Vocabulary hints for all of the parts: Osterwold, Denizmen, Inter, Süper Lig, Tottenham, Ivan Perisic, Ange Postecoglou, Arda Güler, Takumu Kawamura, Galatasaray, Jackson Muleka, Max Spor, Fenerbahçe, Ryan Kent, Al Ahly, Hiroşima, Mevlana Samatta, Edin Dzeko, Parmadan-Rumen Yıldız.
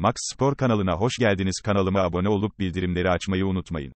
Max Spor kanalına hoş geldiniz. Kanalıma abone olup bildirimleri açmayı unutmayın.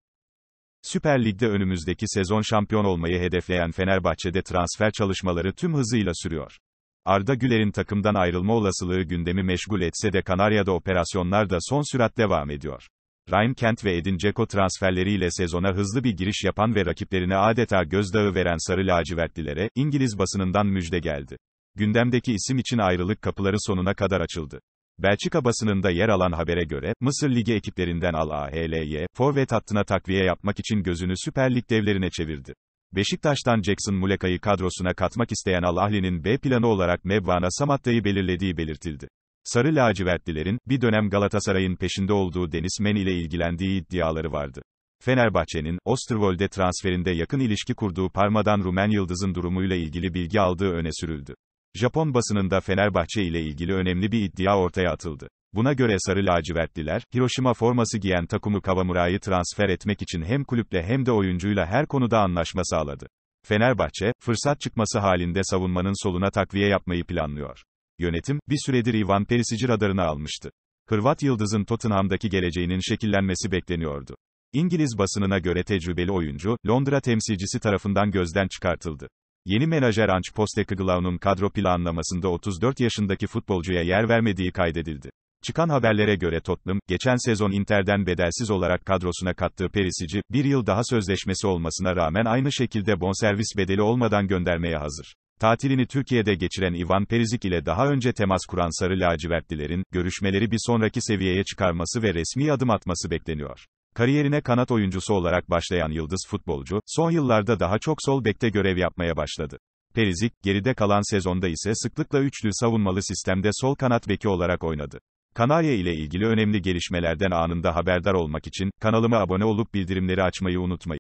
Süper Lig'de önümüzdeki sezon şampiyon olmayı hedefleyen Fenerbahçe'de transfer çalışmaları tüm hızıyla sürüyor. Arda Güler'in takımdan ayrılma olasılığı gündemi meşgul etse de Kanarya'da operasyonlar da son sürat devam ediyor. Ryan Kent ve Edin Dzeko transferleriyle sezona hızlı bir giriş yapan ve rakiplerine adeta gözdağı veren sarı lacivertlilere, İngiliz basınından müjde geldi. Gündemdeki isim için ayrılık kapıları sonuna kadar açıldı. Belçika basınında yer alan habere göre, Mısır Ligi ekiplerinden Al Ahly'ye, forvet hattına takviye yapmak için gözünü Süper Lig devlerine çevirdi. Beşiktaş'tan Jackson Muleka'yı kadrosuna katmak isteyen Al Ahly'nin B planı olarak Mevlana Samatta'yı belirlediği belirtildi. Sarı lacivertlilerin, bir dönem Galatasaray'ın peşinde olduğu Denizmen ile ilgilendiği iddiaları vardı. Fenerbahçe'nin, Osterwold'e transferinde yakın ilişki kurduğu Parmadan-Rumen Yıldız'ın durumuyla ilgili bilgi aldığı öne sürüldü. Japon basınında Fenerbahçe ile ilgili önemli bir iddia ortaya atıldı. Buna göre sarı lacivertliler, Hiroşima forması giyen Takumu Kawamura'yı transfer etmek için hem kulüple hem de oyuncuyla her konuda anlaşma sağladı. Fenerbahçe, fırsat çıkması halinde savunmanın soluna takviye yapmayı planlıyor. Yönetim, bir süredir Ivan Perisic'i radarına almıştı. Hırvat Yıldız'ın Tottenham'daki geleceğinin şekillenmesi bekleniyordu. İngiliz basınına göre tecrübeli oyuncu, Londra temsilcisi tarafından gözden çıkartıldı. Yeni menajer Ange Postecoglou'nun kadro planlamasında 34 yaşındaki futbolcuya yer vermediği kaydedildi. Çıkan haberlere göre Tottenham, geçen sezon Inter'den bedelsiz olarak kadrosuna kattığı Perisic'i, bir yıl daha sözleşmesi olmasına rağmen aynı şekilde bonservis bedeli olmadan göndermeye hazır. Tatilini Türkiye'de geçiren Ivan Perisic ile daha önce temas kuran sarı lacivertlilerin, görüşmeleri bir sonraki seviyeye çıkarması ve resmi adım atması bekleniyor. Kariyerine kanat oyuncusu olarak başlayan yıldız futbolcu, son yıllarda daha çok sol bekte görev yapmaya başladı. Perisic, geride kalan sezonda ise sıklıkla üçlü savunmalı sistemde sol kanat beki olarak oynadı. Kanarya ile ilgili önemli gelişmelerden anında haberdar olmak için, kanalıma abone olup bildirimleri açmayı unutmayın.